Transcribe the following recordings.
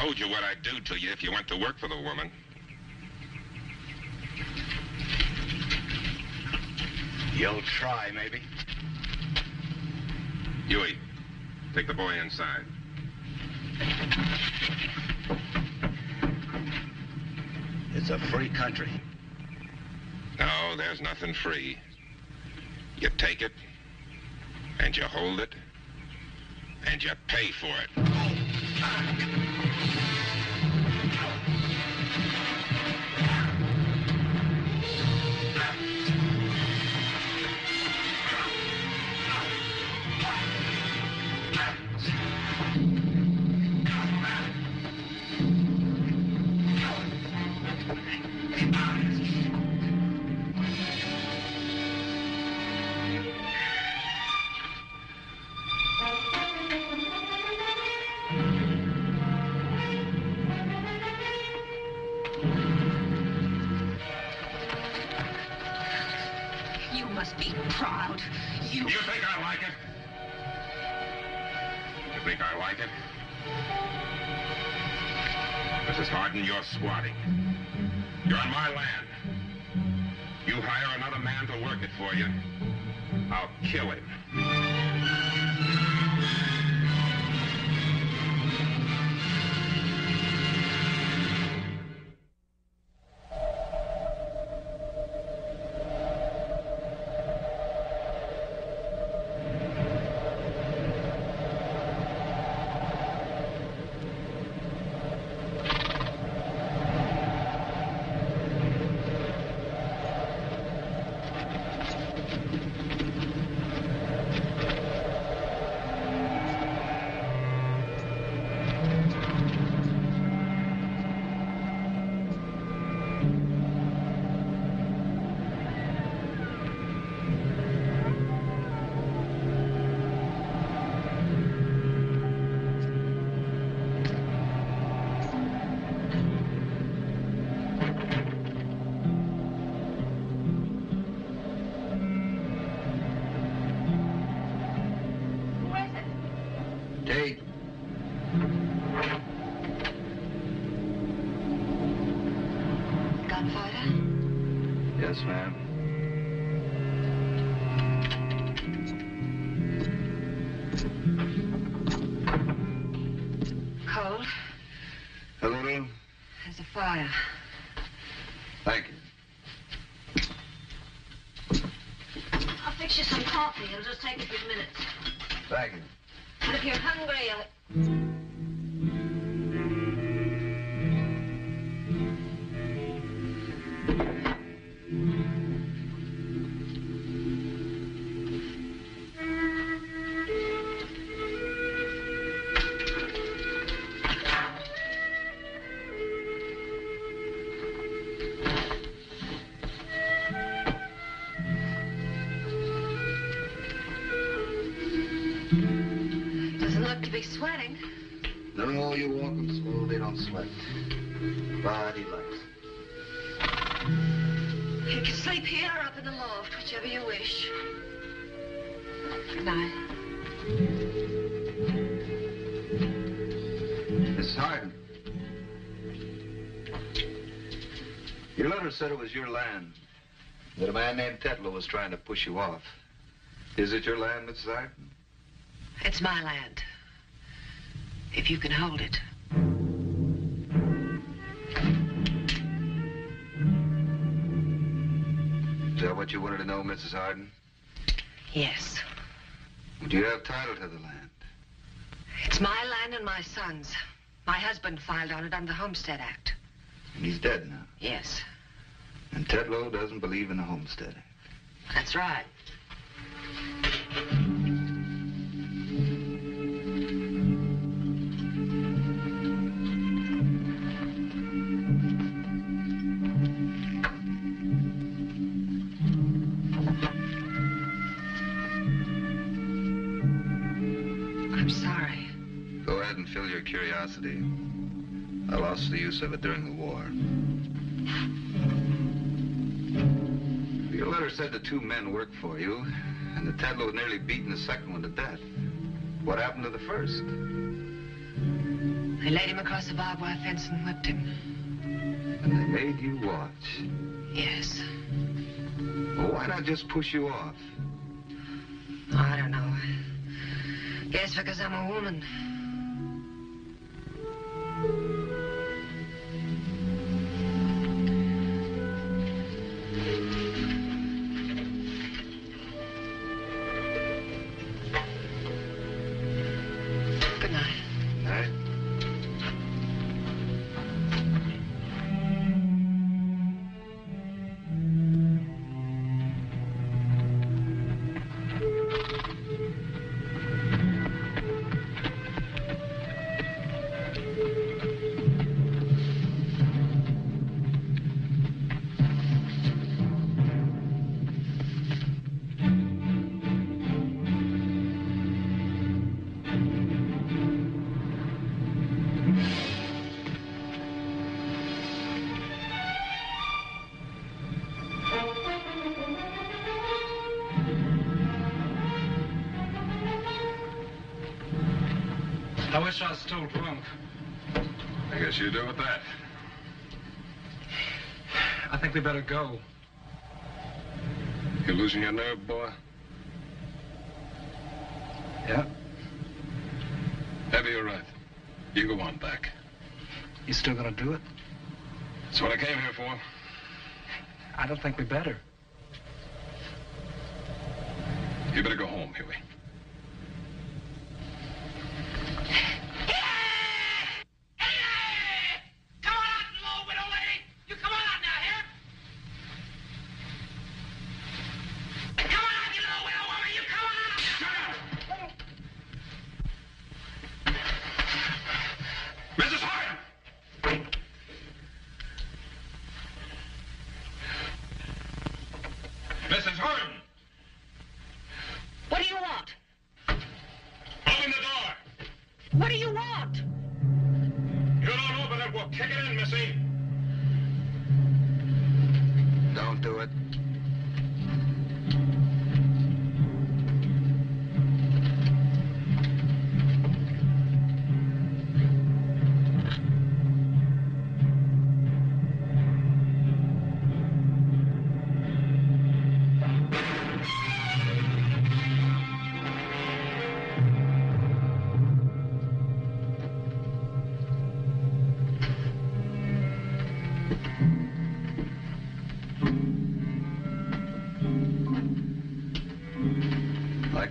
told you what I'd do to you if you went to work for the woman. You'll try, maybe. Huey, take the boy inside. It's a free country. No, there's nothing free. You take it, and you hold it, and you pay for it. Said it was your land, that a man named Tetlow was trying to push you off. Is it your land, Mrs. Ireton? It's my land, if you can hold it. Is that what you wanted to know, Mrs. Ireton? Yes. Do you have title to the land? It's my land and my son's. My husband filed on it under the Homestead Act. And he's dead now? Yes. And Tetlow doesn't believe in the Homestead Act. That's right. I'm sorry. Go ahead and fill your curiosity. I lost the use of it during the war. Your letter said the two men worked for you, and the Tetlow nearly beaten the second one to death. What happened to the first? They laid him across the barbed wire fence and whipped him. And they made you watch? Yes. Well, why not just push you off? Oh, I don't know. Guess because I'm a woman. I wish I was still drunk. I guess you do with that. I think we better go. You're losing your nerve, boy? Yeah. Maybe you're right. You go on back. You still gonna do it? That's what I came here for. I don't think we better. You better go home, Huey.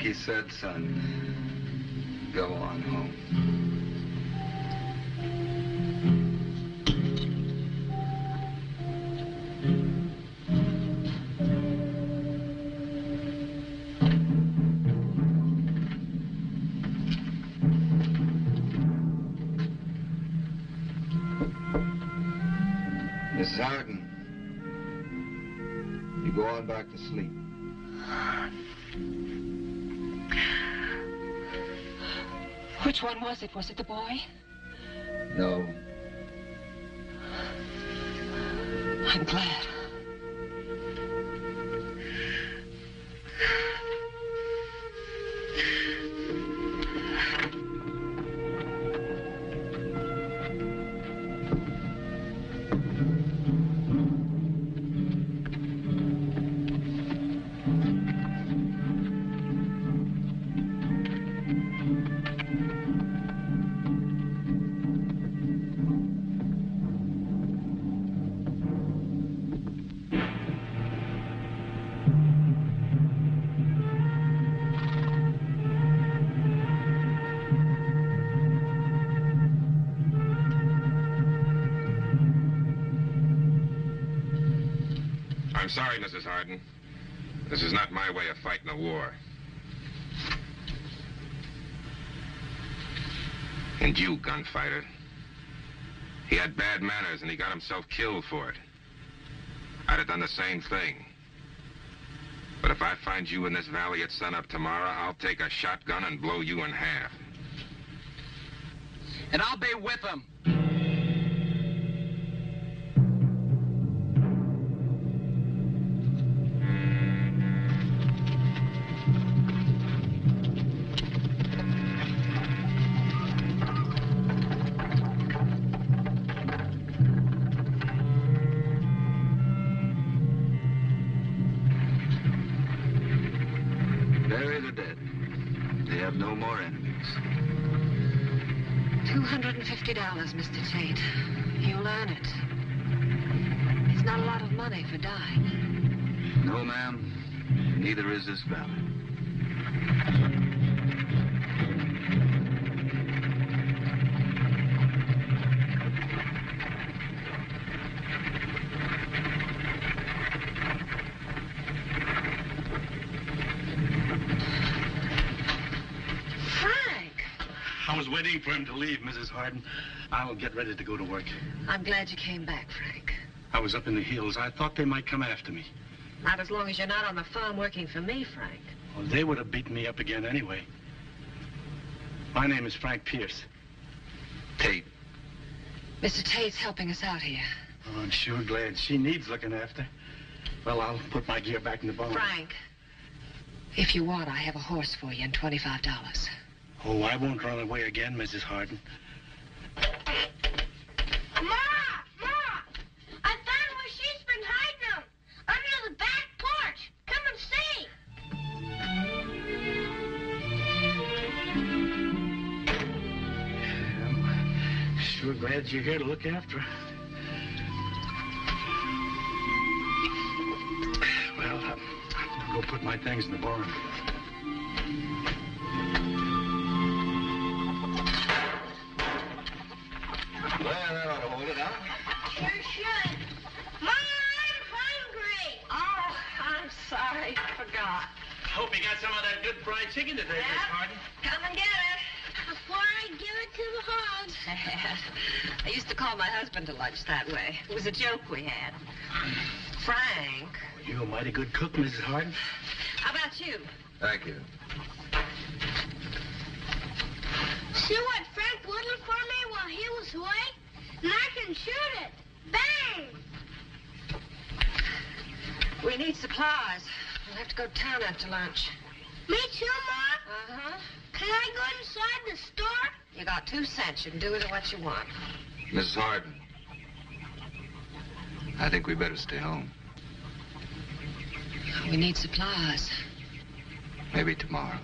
He said, son, go on home. Which one was it? Was it the boy? No. I'm glad. I'm sorry, Mrs. Hardin. This is not my way of fighting a war. And you, gunfighter. He had bad manners and he got himself killed for it. I'd have done the same thing. But if I find you in this valley at sunup tomorrow, I'll take a shotgun and blow you in half. And I'll be with him. have no more enemies. $250, Mr. Tate. You'll earn it. It's not a lot of money for dying. No, ma'am. Neither is this valley. Waiting for him to leave, Mrs. Harden. I'll get ready to go to work. I'm glad you came back, Frank. I was up in the hills. I thought they might come after me. Not as long as you're not on the farm working for me, Frank. Well, they would have beaten me up again anyway. My name is Frank Pierce. Tate. Mr. Tate's helping us out here. Oh, I'm sure glad. She needs looking after. Well, I'll put my gear back in the barn. Frank, if you want, I have a horse for you and $25. Oh, I won't run away again, Mrs. Harden. Ma! I found where she's been hiding them! Under the back porch! Come and see! I'm sure glad you're here to look after her. Well, I'll go put my things in the barn. Well, that ought to hold it, huh? Sure should. Mom, I'm hungry. Oh, I'm sorry. Forgot. Hope you got some of that good fried chicken today, Miss Harden. Come and get it. Before I give it to the hogs. I used to call my husband to lunch that way. It was a joke we had. Frank. Well, you're a mighty good cook, Mrs. Harden. How about you? Thank you. See what Frank whittled for me while he was away? And I can shoot it. Bang! We need supplies. We'll have to go to town after lunch. Me too, Ma? Uh-huh. Can I go inside the store? You got 2 cents. You can do with it what you want. Mrs. Harden, I think we better stay home. We need supplies. Maybe tomorrow.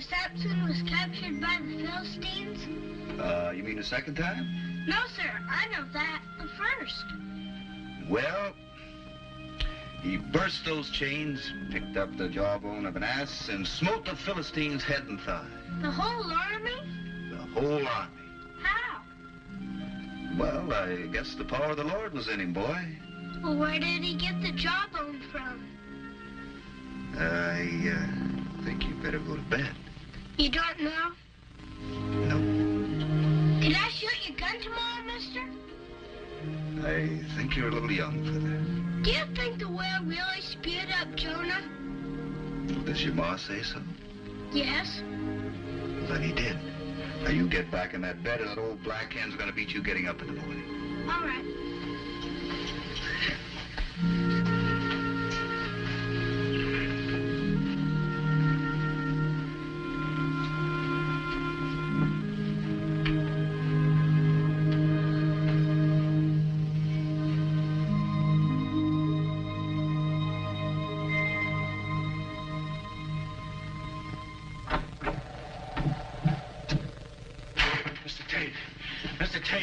Samson was captured by the Philistines? You mean the second time? No, sir. I know that. The first. Well, he burst those chains, picked up the jawbone of an ass, and smote the Philistines' head and thigh. The whole army? The whole army. How? Well, I guess the power of the Lord was in him, boy. Well, where did he get the jawbone from? I think you better go to bed. You don't know? No. Can I shoot your gun tomorrow, mister? I think you're a little young for that. Do you think the whale really spewed up Jonah? Well, does your ma say so? Yes. Well, then he did. Now, you get back in that bed, and that old black hen's going to beat you getting up in the morning. All right.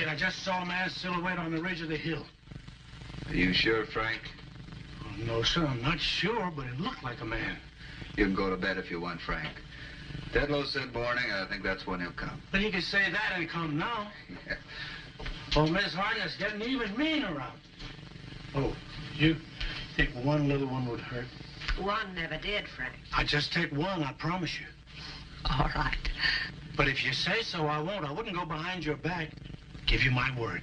I just saw a man's silhouette on the ridge of the hill. Are you sure, Frank? Oh, no, sir, I'm not sure, but it looked like a man. You can go to bed if you want, Frank. Tetlow said morning, I think that's when he'll come. But he could say that and come now. Yeah. Oh, Miss Harden, it's getting even meaner out. Oh, you think one little one would hurt? One never did, Frank. I just take one, I promise you. All right. But if you say so, I won't. I wouldn't go behind your back. Give you my word.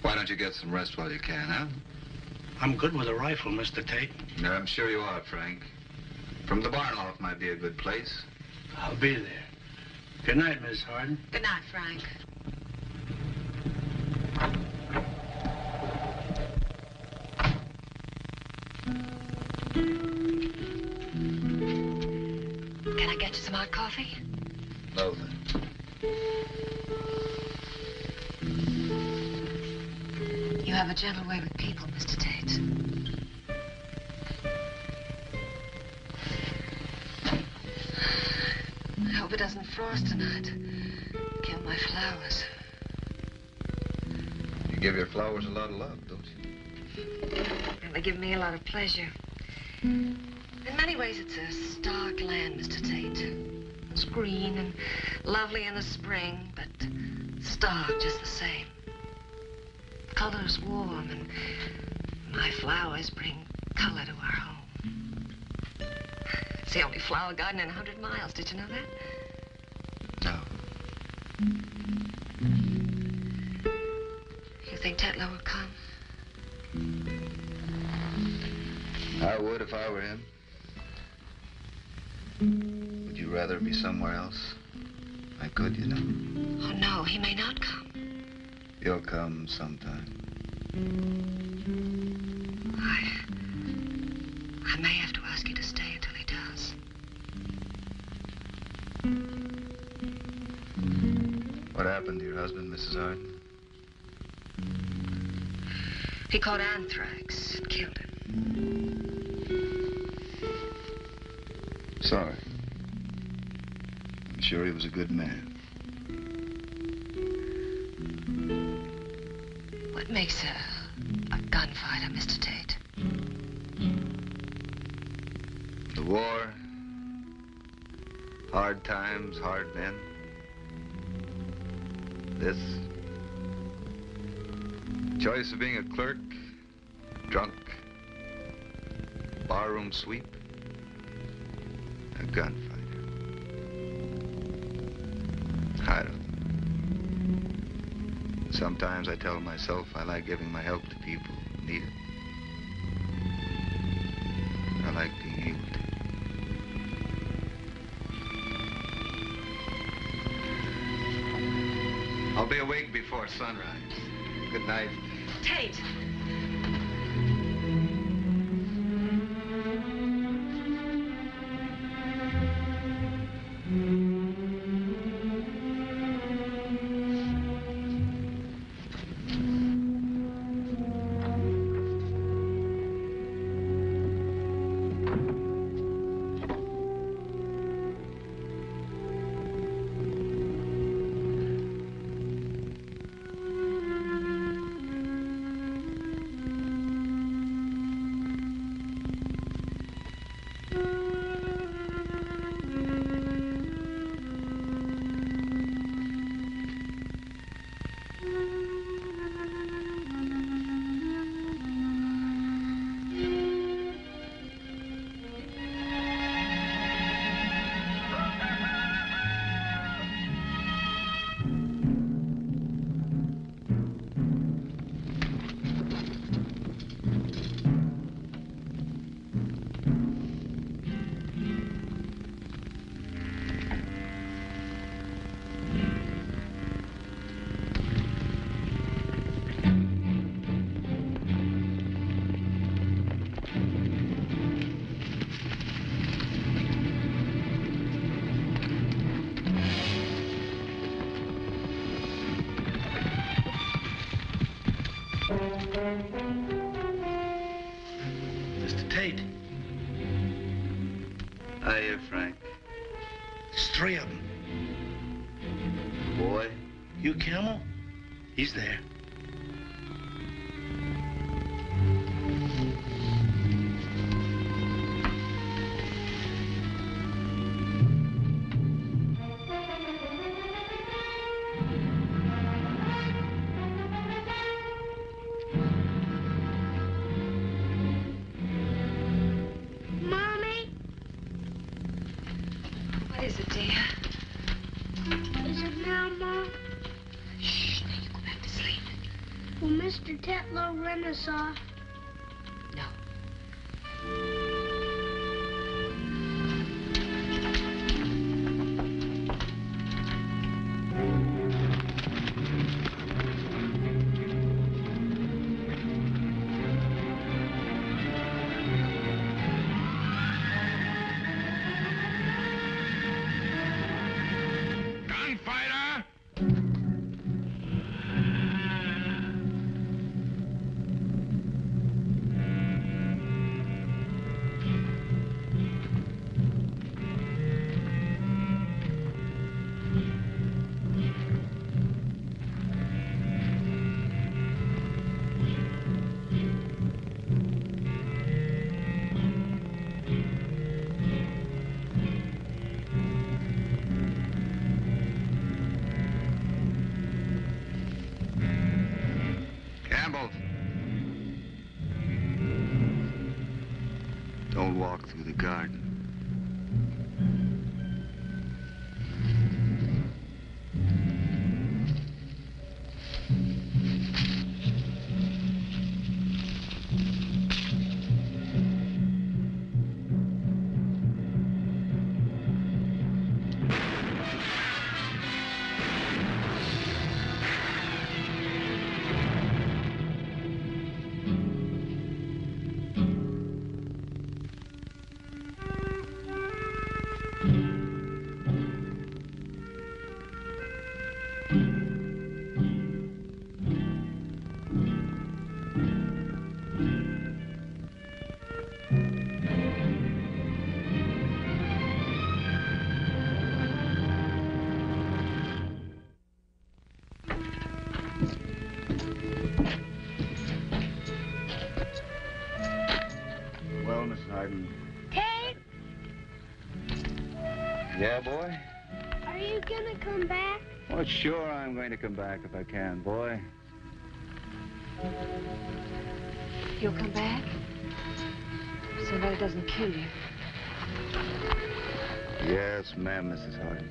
Why don't you get some rest while you can, huh? I'm good with a rifle, Mr. Tate. Yeah, I'm sure you are, Frank. From the barn off might be a good place. I'll be there. Good night, Miss Harden. Good night, Frank. Can I get you some hot coffee? No, then. You have a gentle way with people, Mr. Tate. I hope it doesn't frost tonight. Kill my flowers. You give your flowers a lot of love, don't you? They give me a lot of pleasure. In many ways, it's a stark land, Mr. Tate. It's green and lovely in the spring, but stark just the same. The color's warm, and my flowers bring color to our home. It's the only flower garden in 100 miles. Did you know that? No. You think Tetlow will come? I would if I were him. Would you rather be somewhere else? I could, you know. Oh, no, he may not come. He'll come sometime. I may have to ask you to stay until he does. What happened to your husband, Mrs. Harden? He caught anthrax and killed him. Sorry. I'm sure he was a good man. What makes a gunfighter, Mr. Tate? The war, hard times, hard men. This choice of being a clerk, drunk, barroom sweep, a gunfighter. I don't know. Sometimes I tell myself I like giving my help to people who need it. I like being able to. I'll be awake before sunrise. Good night. Tate! Mr. Tate. How are you, Frank? There's three of them. Boy. You camel? He's there. What is it, dear? Will Mr. Tetlow run us off? No. Don't walk through the garden. Tate! Yeah, boy? Are you gonna come back? Well, sure I'm going to come back if I can, boy. You'll come back? So that it doesn't kill you. Yes, ma'am, Mrs. Harding.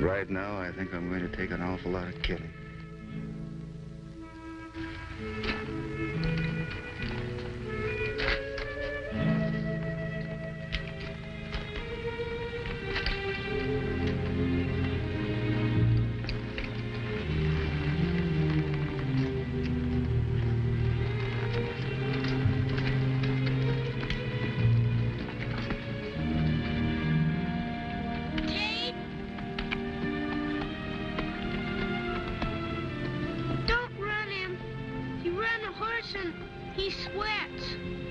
Right now, I think I'm going to take an awful lot of killing. He sweats.